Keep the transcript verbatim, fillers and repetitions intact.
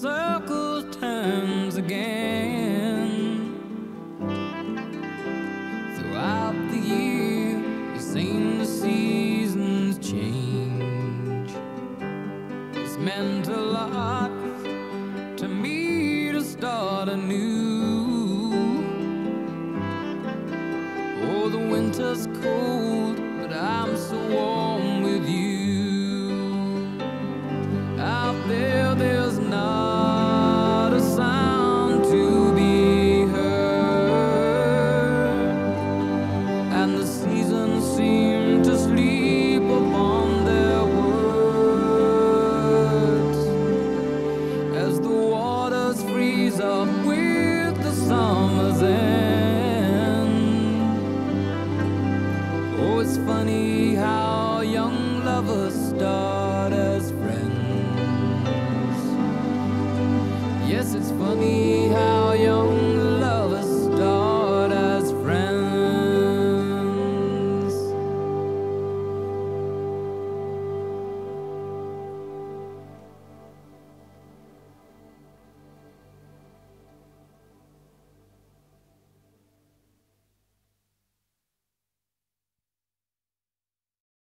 circles turns again. Throughout the year, you've seen the seasons change. It's meant a lot to me to start anew. Oh, the winter's cold, but I'm so warm with you. Out there, there's not a sound to be heard, and the seasons seem to sleep upon their words as the waters freeze up with the summer's end. Oh, it's funny how young lovers start.